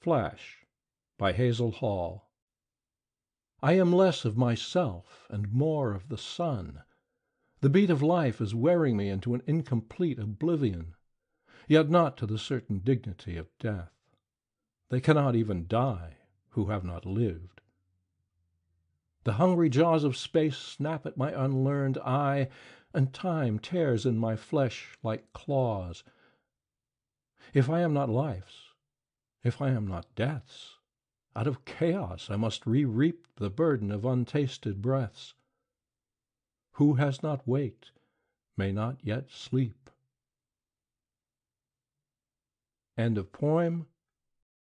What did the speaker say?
Flash by Hazel Hall. I am less of myself and more of the sun. The beat of life is wearing me into an incomplete oblivion, yet not to the certain dignity of death. They cannot even die who have not lived. The hungry jaws of space snap at my unlearned eye, and time tears in my flesh like claws. If I am not life's, if I am not death's, out of chaos I must re-reap the burden of untasted breaths. Who has not waked may not yet sleep. End of poem.